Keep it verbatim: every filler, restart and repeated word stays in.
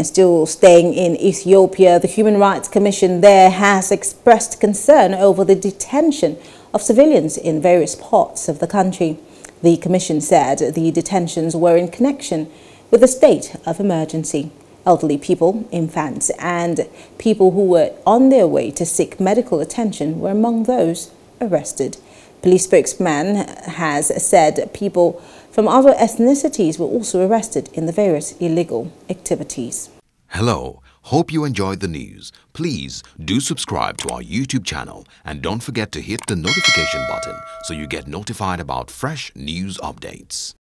And still staying in Ethiopia, the Human Rights Commission there has expressed concern over the detention of civilians in various parts of the country. The Commission said the detentions were in connection with the state of emergency. Elderly people, infants, and people who were on their way to seek medical attention were among those arrested. Police spokesman has said people from other ethnicities were also arrested in the various illegal activities. Hello, hope you enjoyed the news. Please do subscribe to our YouTube channel and don't forget to hit the notification button so you get notified about fresh news updates.